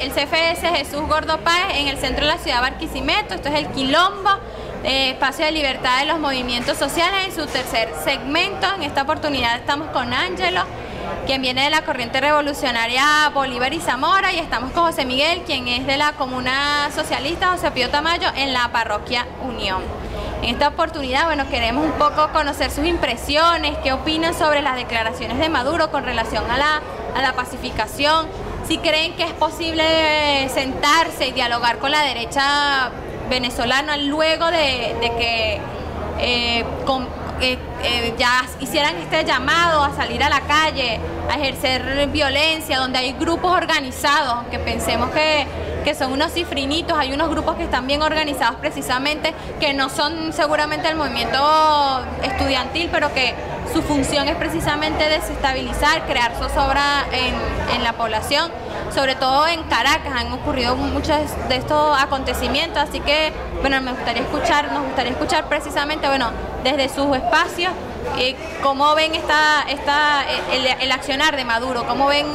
el CFS Jesús Gordo Páez en el centro de la ciudad Barquisimeto. Esto es el Quilombo, espacio de libertad de los movimientos sociales en su tercer segmento. En esta oportunidad estamos con Ángelo, quien viene de la Corriente Revolucionaria Bolívar y Zamora, y estamos con José Miguel, quien es de la Comuna Socialista José Pío Tamayo en la Parroquia Unión. En esta oportunidad, bueno, queremos un poco conocer sus impresiones, qué opinan sobre las declaraciones de Maduro con relación a la pacificación, si creen que es posible sentarse y dialogar con la derecha venezolana luego de que ya hicieran este llamado a salir a la calle, a ejercer violencia, donde hay grupos organizados, aunque pensemos que son unos cifrinitos, hay unos grupos que están bien organizados precisamente, que no son seguramente el movimiento estudiantil, pero que su función es precisamente desestabilizar, crear zozobra en la población, sobre todo en Caracas han ocurrido muchos de estos acontecimientos, así que bueno, nos gustaría escuchar precisamente, bueno, desde sus espacios, cómo ven el accionar de Maduro, cómo ven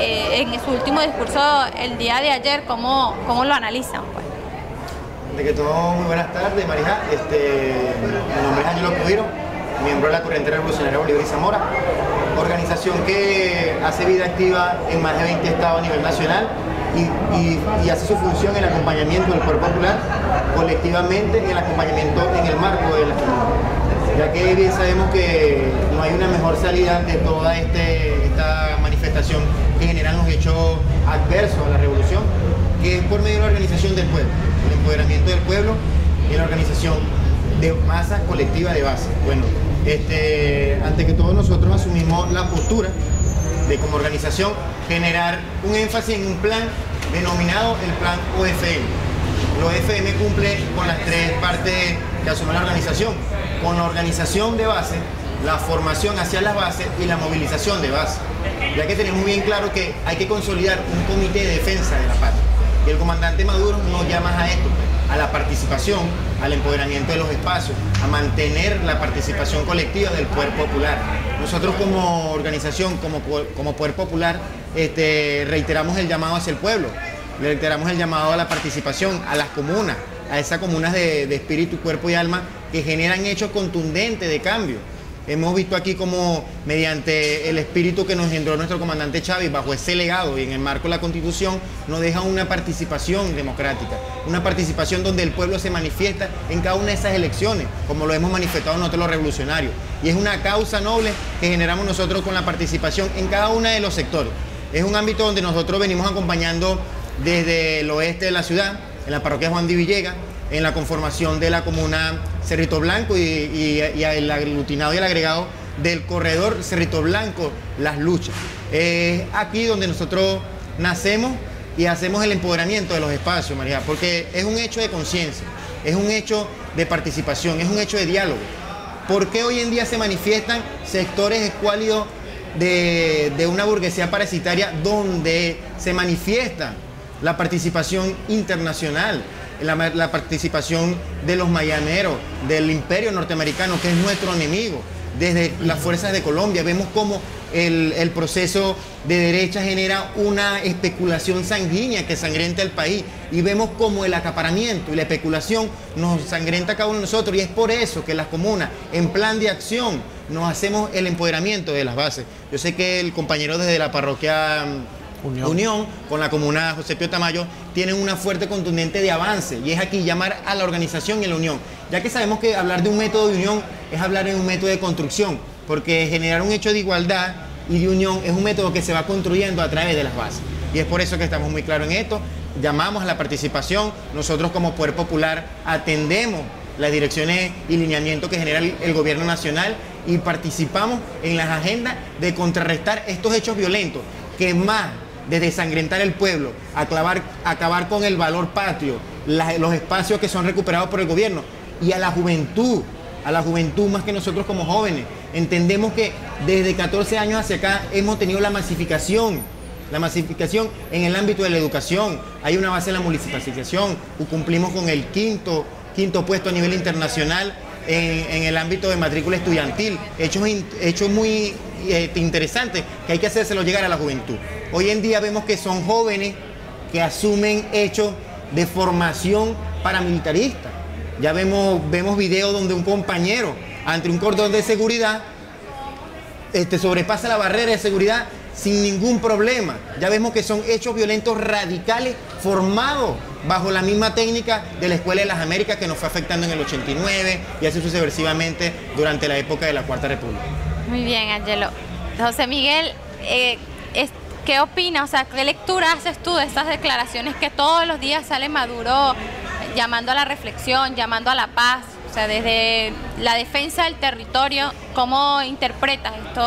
en su último discurso el día de ayer, cómo lo analizan, pues. De que todo, muy buenas tardes, Marija. Mi nombre es Ángel Ocudiro, miembro de la Corriente Revolucionaria Bolívar y Zamora, organización que hace vida activa en más de 20 estados a nivel nacional y hace su función en el acompañamiento del pueblo popular, colectivamente en el acompañamiento en el marco de la comunidad, ya que bien sabemos que no hay una mejor salida de toda esta manifestación que generan los hechos adversos a la revolución, que es por medio de la organización del pueblo, el empoderamiento del pueblo y la organización de masa colectiva de base. Bueno, ante que todos nosotros asumimos la postura de, como organización, generar un énfasis en un plan denominado el plan OFM. Los OFM cumple con las tres partes que asume la organización, con la organización de base, la formación hacia las bases y la movilización de base, ya que tenemos bien claro que hay que consolidar un comité de defensa de la patria. Y el comandante Maduro nos llama a esto, a la participación, al empoderamiento de los espacios, a mantener la participación colectiva del poder popular. Nosotros como organización, como poder popular, reiteramos el llamado hacia el pueblo, reiteramos el llamado a la participación, a las comunas, a esas comunas de espíritu, cuerpo y alma que generan hechos contundentes de cambio. Hemos visto aquí como mediante el espíritu que nos engendró nuestro comandante Chávez, bajo ese legado y en el marco de la Constitución, nos deja una participación democrática, una participación donde el pueblo se manifiesta en cada una de esas elecciones, como lo hemos manifestado nosotros los revolucionarios. Y es una causa noble que generamos nosotros con la participación en cada uno de los sectores. Es un ámbito donde nosotros venimos acompañando desde el oeste de la ciudad, en la parroquia Juan de Villegas, en la conformación de la comuna Cerrito Blanco y el aglutinado y el agregado del corredor Cerrito Blanco, las luchas. Es aquí donde nosotros nacemos y hacemos el empoderamiento de los espacios, María, porque es un hecho de conciencia, es un hecho de participación, es un hecho de diálogo. ¿Por qué hoy en día se manifiestan sectores escuálidos de una burguesía parasitaria donde se manifiesta la participación internacional? La participación de los mayaneros, del imperio norteamericano, que es nuestro enemigo. Desde las fuerzas de Colombia vemos cómo el proceso de derecha genera una especulación sanguínea que sangrenta el país, y vemos cómo el acaparamiento y la especulación nos sangrenta a cada uno de nosotros, y es por eso que las comunas, en plan de acción, nos hacemos el empoderamiento de las bases. Yo sé que el compañero desde la parroquia Unión con la comuna José Pío Tamayo tienen una fuerte contundente de avance, y es aquí llamar a la organización y a la unión, ya que sabemos que hablar de un método de unión es hablar de un método de construcción, porque generar un hecho de igualdad y de unión es un método que se va construyendo a través de las bases, y es por eso que estamos muy claros en esto. Llamamos a la participación. Nosotros como poder popular atendemos las direcciones y lineamientos que genera el gobierno nacional y participamos en las agendas de contrarrestar estos hechos violentos, que más de desangrentar el pueblo, acabar con el valor patrio, los espacios que son recuperados por el gobierno, y a la juventud más que nosotros como jóvenes. Entendemos que desde 14 años hacia acá hemos tenido la masificación en el ámbito de la educación. Hay una base en la municipalización, cumplimos con el quinto puesto a nivel internacional en el ámbito de matrícula estudiantil, hechos muy interesantes que hay que hacérselo llegar a la juventud. Hoy en día vemos que son jóvenes que asumen hechos de formación paramilitarista. Ya vemos videos donde un compañero, ante un cordón de seguridad, sobrepasa la barrera de seguridad sin ningún problema. Ya vemos que son hechos violentos radicales formados bajo la misma técnica de la Escuela de las Américas que nos fue afectando en el 89 y así sucesivamente durante la época de la Cuarta República. Muy bien, Ángelo. José Miguel, ¿qué opinas? O sea, ¿qué lectura haces tú de estas declaraciones que todos los días sale Maduro llamando a la reflexión, llamando a la paz? O sea, desde la defensa del territorio, ¿cómo interpretas esto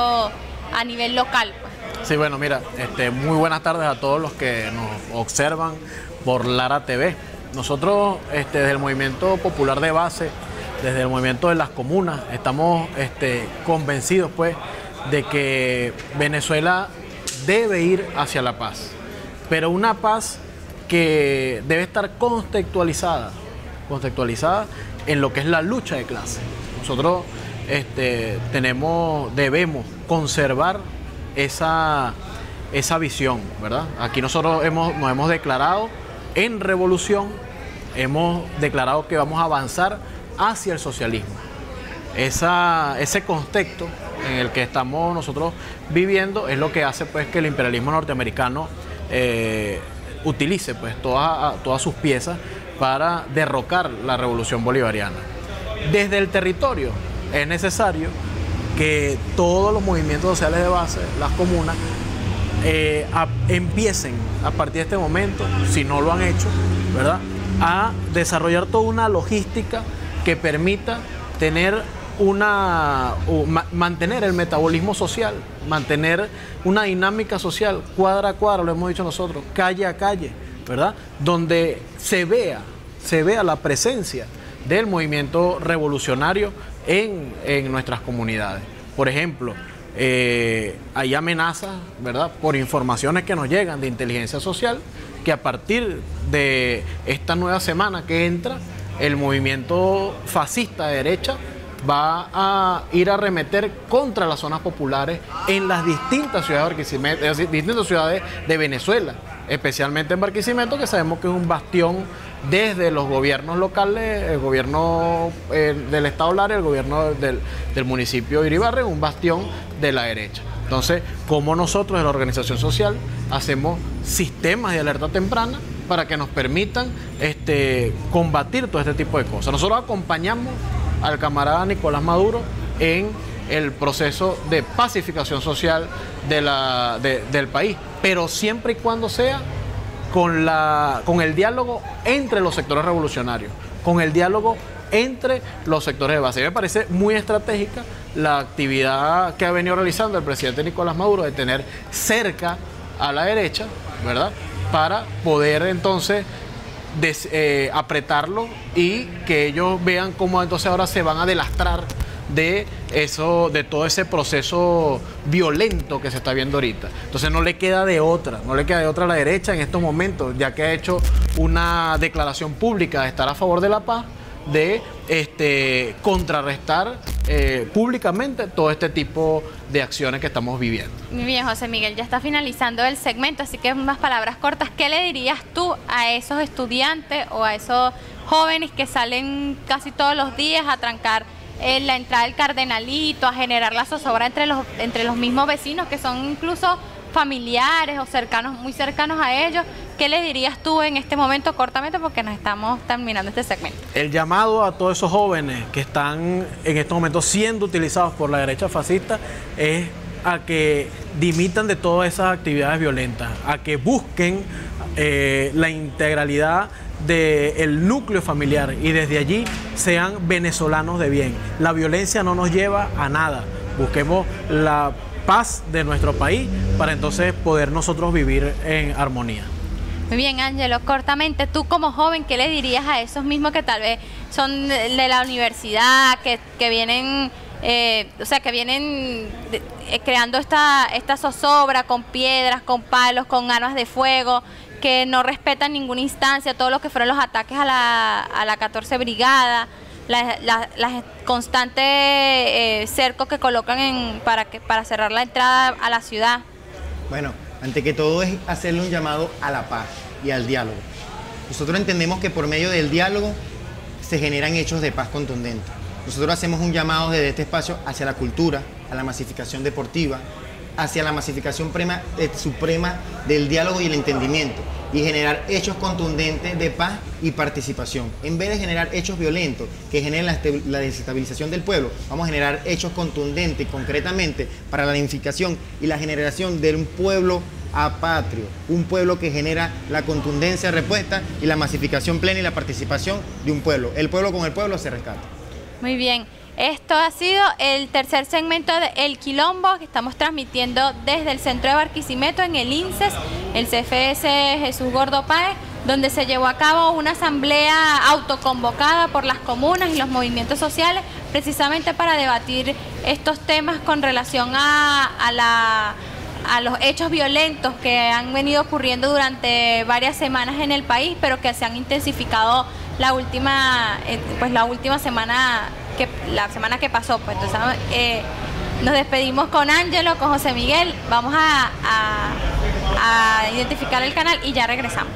a nivel local? Sí, bueno, mira, muy buenas tardes a todos los que nos observan por Lara TV. Nosotros, desde el Movimiento Popular de Base, desde el Movimiento de las Comunas, estamos convencidos, pues, de que Venezuela debe ir hacia la paz, pero una paz que debe estar contextualizada en lo que es la lucha de clase. Nosotros debemos conservar esa visión, ¿verdad? Aquí nosotros nos hemos declarado en revolución, hemos declarado que vamos a avanzar hacia el socialismo. Ese contexto en el que estamos nosotros viviendo es lo que hace, pues, que el imperialismo norteamericano utilice, pues, todas sus piezas para derrocar la revolución bolivariana. Desde el territorio es necesario que todos los movimientos sociales de base, las comunas, empiecen a partir de este momento, si no lo han hecho, ¿verdad?, a desarrollar toda una logística que permita mantener el metabolismo social, mantener una dinámica social, cuadra a cuadra, lo hemos dicho nosotros, calle a calle, ¿verdad?, donde se vea la presencia del movimiento revolucionario en nuestras comunidades. Por ejemplo, hay amenazas, ¿verdad?, por informaciones que nos llegan de inteligencia social, que a partir de esta nueva semana que entra, el movimiento fascista de derecha va a ir a arremeter contra las zonas populares en las distintas ciudades de Venezuela, especialmente en Barquisimeto, que sabemos que es un bastión desde los gobiernos locales, el gobierno del estado Lara, el gobierno del municipio de Iribarren, un bastión de la derecha. Entonces, como nosotros en la organización social hacemos sistemas de alerta temprana para que nos permitan combatir todo este tipo de cosas. Nosotros acompañamos al camarada Nicolás Maduro en el proceso de pacificación social del país, pero siempre y cuando sea con el diálogo entre los sectores revolucionarios, con el diálogo entre los sectores de base. Me parece muy estratégica la actividad que ha venido realizando el presidente Nicolás Maduro de tener cerca a la derecha, ¿verdad?, para poder entonces apretarlo y que ellos vean cómo entonces ahora se van a delastrar de todo ese proceso violento que se está viendo ahorita. Entonces no le queda de otra a la derecha en estos momentos, ya que ha hecho una declaración pública de estar a favor de la paz, de contrarrestar públicamente todo este tipo de acciones que estamos viviendo. Muy bien, José Miguel, ya está finalizando el segmento, así que unas palabras cortas. ¿Qué le dirías tú a esos estudiantes o a esos jóvenes que salen casi todos los días a trancar en la entrada del Cardenalito, a generar la zozobra entre los mismos vecinos que son incluso familiares o muy cercanos a ellos? ¿Qué le dirías tú en este momento cortamente, porque nos estamos terminando este segmento? El llamado a todos esos jóvenes que están en estos momentos siendo utilizados por la derecha fascista es a que dimitan de todas esas actividades violentas, a que busquen la integralidad del núcleo familiar y desde allí sean venezolanos de bien. La violencia no nos lleva a nada. Busquemos la paz de nuestro país para entonces poder nosotros vivir en armonía. Muy bien, Ángelo, cortamente, tú como joven, ¿qué le dirías a esos mismos que tal vez son de la universidad, que vienen, creando esta zozobra con piedras, con palos, con armas de fuego, que no respetan ninguna instancia, todo lo que fueron los ataques a la 14 Brigada, las constantes cercos que colocan para cerrar la entrada a la ciudad? Bueno, ante que todo es hacerle un llamado a la paz, y al diálogo. Nosotros entendemos que por medio del diálogo se generan hechos de paz contundentes. Nosotros hacemos un llamado desde este espacio hacia la cultura, a la masificación deportiva, hacia la masificación suprema del diálogo y el entendimiento, y generar hechos contundentes de paz y participación. En vez de generar hechos violentos que generen la desestabilización del pueblo, vamos a generar hechos contundentes y concretamente para la unificación y la generación de un pueblo apatrio, un pueblo que genera la contundencia, respuesta y la masificación plena y la participación de un pueblo. El pueblo con el pueblo se rescata. Muy bien. Esto ha sido el tercer segmento de El Quilombo, que estamos transmitiendo desde el centro de Barquisimeto en el INCES, el CFS Jesús Gordo Páez, donde se llevó a cabo una asamblea autoconvocada por las comunas y los movimientos sociales, precisamente para debatir estos temas con relación a los hechos violentos que han venido ocurriendo durante varias semanas en el país, pero que se han intensificado la última semana. La semana que pasó, pues entonces nos despedimos con Ángelo, con José Miguel. Vamos a identificar el canal y ya regresamos.